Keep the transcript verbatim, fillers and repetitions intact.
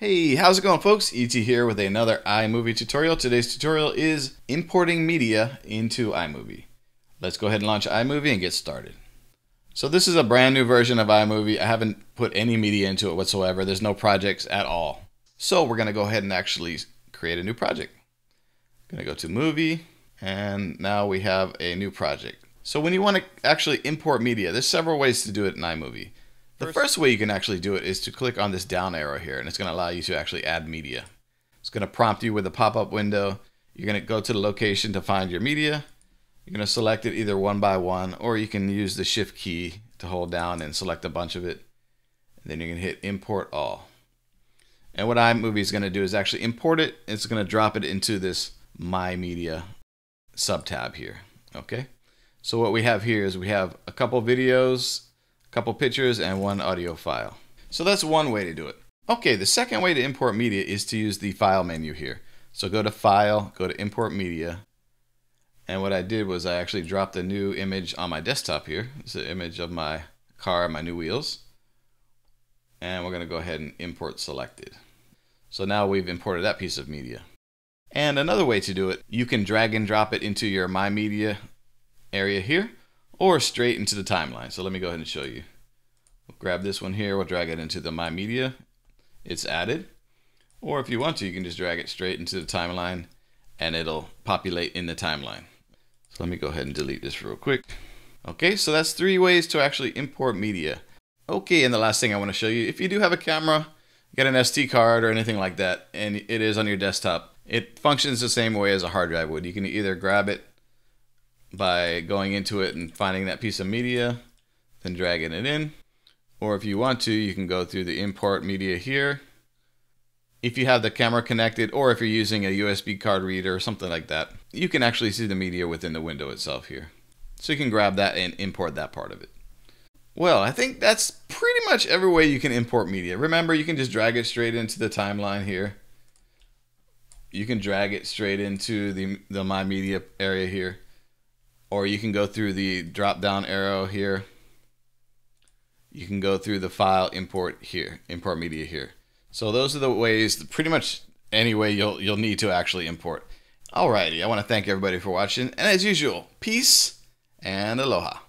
Hey, how's it going, folks? E T here with another iMovie tutorial. Today's tutorial is importing media into iMovie. Let's go ahead and launch iMovie and get started. So this is a brand new version of iMovie. I haven't put any media into it whatsoever. There's no projects at all. So we're gonna go ahead and actually create a new project. I'm gonna go to Movie, and now we have a new project. So when you wanna actually import media, there's several ways to do it in iMovie. The first way you can actually do it is to click on this down arrow here, and it's going to allow you to actually add media. It's going to prompt you with a pop-up window. You're going to go to the location to find your media. You're going to select it either one by one, or you can use the shift key to hold down and select a bunch of it. And then you're going to hit import all. And what iMovie is going to do is actually import it. It's going to drop it into this My Media sub-tab here. Okay. So what we have here is we have a couple videos, couple pictures, and one audio file. So that's one way to do it. Okay, the second way to import media is to use the file menu here. So go to File, go to Import Media, and what I did was I actually dropped a new image on my desktop here. It's an image of my car and my new wheels, and we're going to go ahead and import selected. So now we've imported that piece of media. And another way to do it, you can drag and drop it into your My Media area here, or straight into the timeline. So let me go ahead and show you. We'll grab this one here, we'll drag it into the My Media. It's added. Or if you want to, you can just drag it straight into the timeline and it'll populate in the timeline. So let me go ahead and delete this real quick. Okay, so that's three ways to actually import media. Okay, and the last thing I want to show you, if you do have a camera, get an S D card or anything like that, and it is on your desktop, it functions the same way as a hard drive would. You can either grab it by going into it and finding that piece of media, then dragging it in. Or if you want to, you can go through the import media here. If you have the camera connected, or if you're using a U S B card reader or something like that, you can actually see the media within the window itself here. So you can grab that and import that part of it. Well, I think that's pretty much every way you can import media. Remember, you can just drag it straight into the timeline here. You can drag it straight into the, the My Media area here. Or you can go through the drop down arrow here. You can go through the file import here, import media here. So those are the ways, pretty much any way you'll, you'll need to actually import. Alrighty, I want to thank everybody for watching. And as usual, peace and aloha.